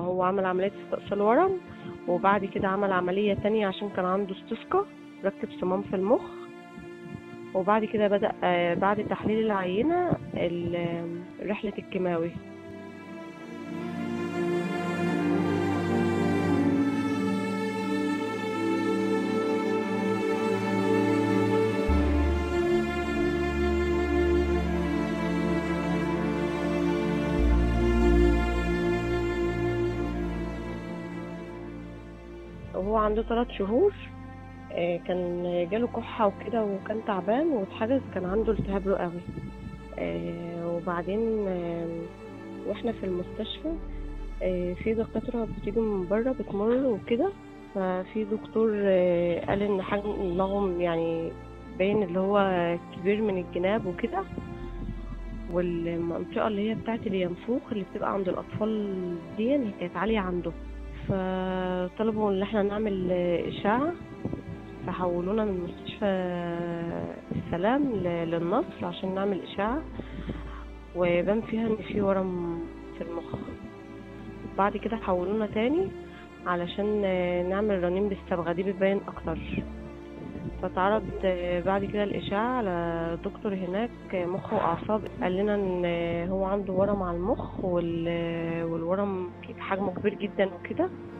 هو عمل عملية استئصال ورم، وبعد كده عمل عملية تانية عشان كان عنده استسقاء، ركب صمام في المخ، وبعد كده بدأ بعد تحليل العينة رحلة الكيماوي. وهو عنده 3 شهور كان جاله كحة وكده، وكان تعبان واتحجز، كان عنده التهاب رئوي. وبعدين واحنا في المستشفى في دكاترة بتيجي من بره بتمر وكده، ففي دكتور قال ان حجم لغم يعني باين اللي هو كبير من الجناب وكده، والمنطقة اللي هي بتاعت الينفوخ اللي بتبقى عند الأطفال دي اللي كانت عالية عنده، فطلبوا ان احنا نعمل اشعة، فحولونا من مستشفى السلام للنصر عشان نعمل اشعة، وبان فيها ان في ورم في المخ. بعد كده حولونا تاني علشان نعمل رنين بالصبغة دي بتبين اكتر، فتعرض بعد كده الاشعة على دكتور هناك مخ واعصاب، قال لنا ان هو عنده ورم على المخ والورم حجمه كبير جدا وكده.